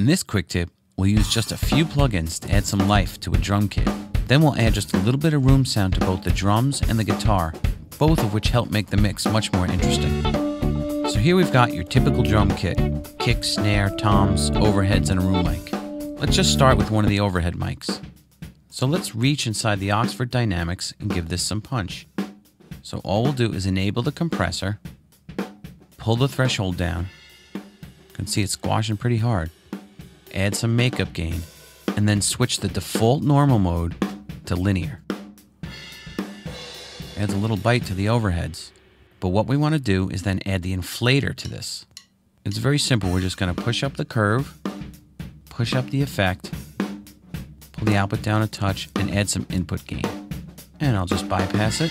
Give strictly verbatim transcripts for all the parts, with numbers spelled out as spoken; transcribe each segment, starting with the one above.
In this quick tip, we'll use just a few plugins to add some life to a drum kit. Then we'll add just a little bit of room sound to both the drums and the guitar, both of which help make the mix much more interesting. So here we've got your typical drum kit, kick, snare, toms, overheads, and a room mic. Let's just start with one of the overhead mics. So let's reach inside the Oxford Dynamics and give this some punch. So all we'll do is enable the compressor, pull the threshold down, you can see it's squashing pretty hard, add some makeup gain, and then switch the default normal mode to linear. Adds a little bite to the overheads, but what we want to do is then add the inflator to this. It's very simple, we're just going to push up the curve, push up the effect, pull the output down a touch, and add some input gain. And I'll just bypass it.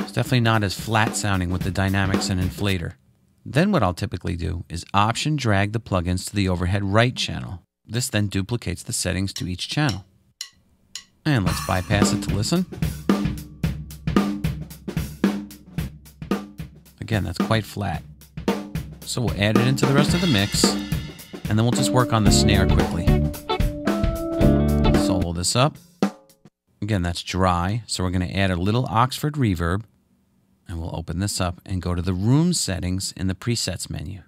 It's definitely not as flat sounding with the dynamics and inflator. Then what I'll typically do is option drag the plugins to the overhead right channel. This then duplicates the settings to each channel. And let's bypass it to listen. Again, that's quite flat. So we'll add it into the rest of the mix, and then we'll just work on the snare quickly. Solo this up. Again, that's dry, so we're going to add a little Oxford reverb. And we'll open this up and go to the Room Settings in the Presets menu.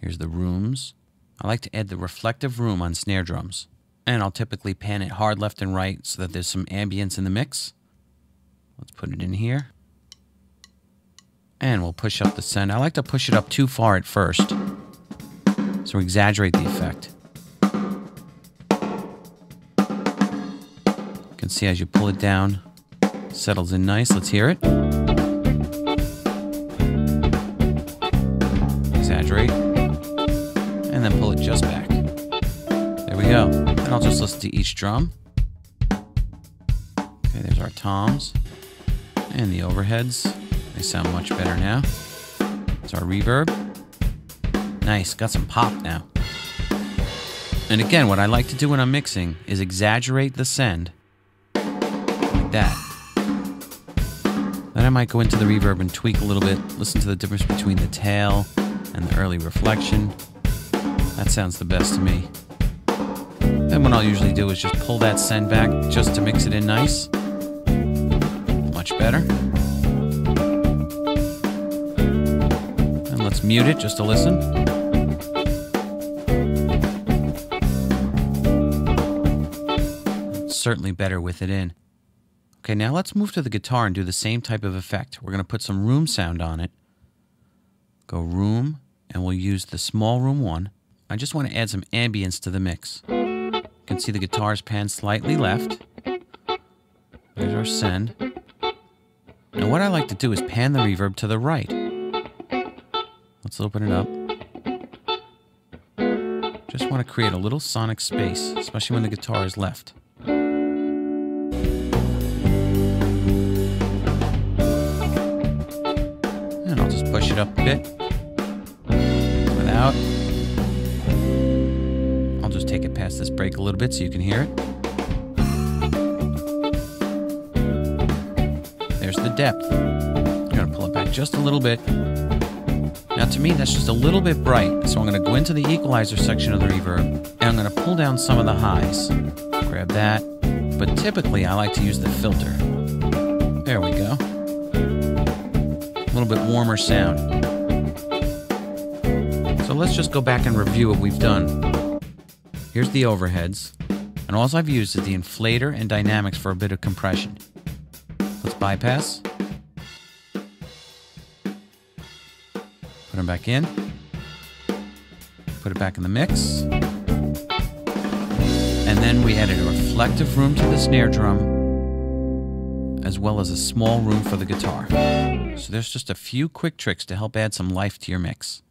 Here's the Rooms. I like to add the Reflective Room on snare drums. And I'll typically pan it hard left and right so that there's some ambience in the mix. Let's put it in here. And we'll push up the send. I like to push it up too far at first, so we exaggerate the effect. You can see as you pull it down, it settles in nice. Let's hear it. Exaggerate, and then pull it just back. There we go. And I'll just listen to each drum. Okay, there's our toms and the overheads. They sound much better now. It's our reverb. Nice, got some pop now. And again, what I like to do when I'm mixing is exaggerate the send like that. Then I might go into the reverb and tweak a little bit, listen to the difference between the tail and the early reflection. That sounds the best to me. Then what I'll usually do is just pull that send back just to mix it in nice. Much better. And let's mute it just to listen. It's certainly better with it in. Okay, now let's move to the guitar and do the same type of effect. We're going to put some room sound on it. Go room, and we'll use the small room one. I just want to add some ambience to the mix. You can see the guitars pan slightly left. There's our send. Now what I like to do is pan the reverb to the right. Let's open it up. Just want to create a little sonic space, especially when the guitar is left. And I'll just push it up a bit. Out. I'll just take it past this break a little bit so you can hear it. There's the depth. I'm going to pull it back just a little bit. Now to me that's just a little bit bright, so I'm going to go into the equalizer section of the reverb and I'm going to pull down some of the highs. Grab that, but typically I like to use the filter. There we go. A little bit warmer sound. So let's just go back and review what we've done. Here's the overheads, and all I've used is the inflator and dynamics for a bit of compression. Let's bypass. Put them back in. Put it back in the mix. And then we added a reflective room to the snare drum, as well as a small room for the guitar. So there's just a few quick tricks to help add some life to your mix.